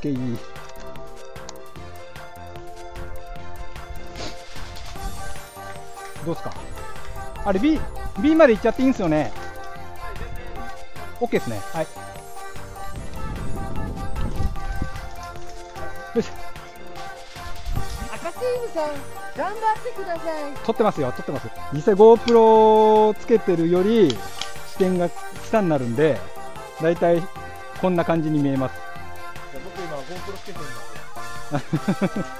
けいい。どうですかあれ B まで行っちゃっていいんですよね。 OK ですね。はい、よし。赤チームさん頑張ってください。撮ってますよ、撮ってます。実際 GoPro つけてるより視点が下になるんで、だいたいこんな感じに見えます。いや僕今 GoPro つけてるんだ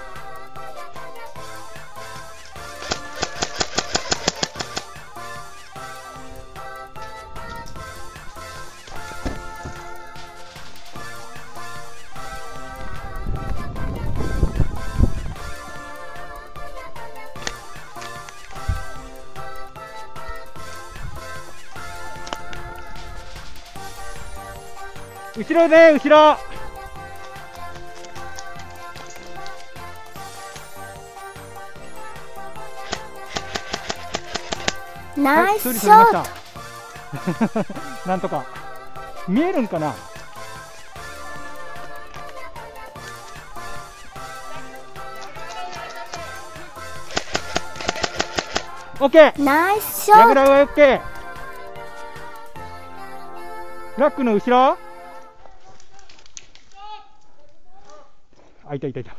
後ろね、後ろ。ナイスショット。なんとか見えるんかな。オッケー。ナイスショット。ラグラグはオッケー。ラックの後ろ。あ、いたいたいた。